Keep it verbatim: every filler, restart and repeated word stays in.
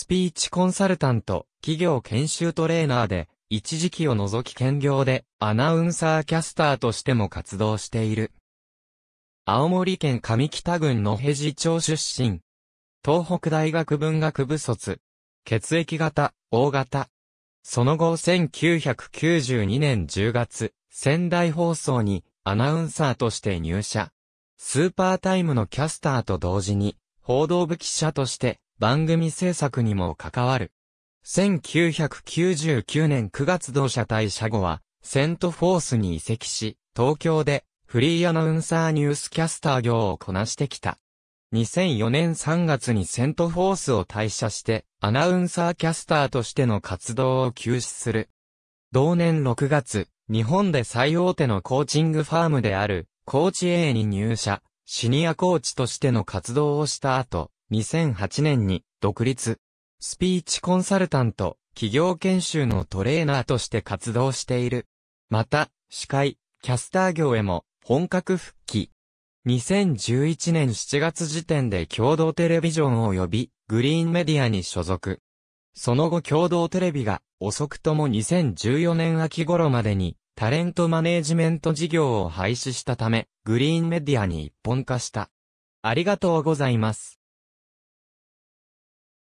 スピーチコンサルタント、企業研修トレーナーで、一時期を除き兼業でアナウンサーキャスターとしても活動している。青森県上北郡野辺地町出身。東北大学文学部卒。血液型、O型。その後せんきゅうひゃくきゅうじゅうにねんじゅうがつ、仙台放送にアナウンサーとして入社。スーパータイムのキャスターと同時に、報道部記者として番組制作にも関わる。せんきゅうひゃくきゅうじゅうきゅうねんくがつ同社退社後は、セントフォースに移籍し、東京でフリーアナウンサーニュースキャスター業をこなしてきた。にせんよねんさんがつにセントフォースを退社して、アナウンサーキャスターとしての活動を休止する。同年ろくがつ、日本で最大手のコーチングファームである、コーチ A に入社、シニアコーチとしての活動をした後、にせんはちねんに独立。スピーチコンサルタント、企業研修のトレーナーとして活動している。また、司会、キャスター業へも本格復帰。にせんじゅういちねんしちがつ時点で共同テレビジョン及びグリーンメディアに所属。その後共同テレビが遅くともにせんじゅうよねん秋頃までにタレントマネージメント事業を廃止したため、グリーンメディアに一本化した。ありがとうございます。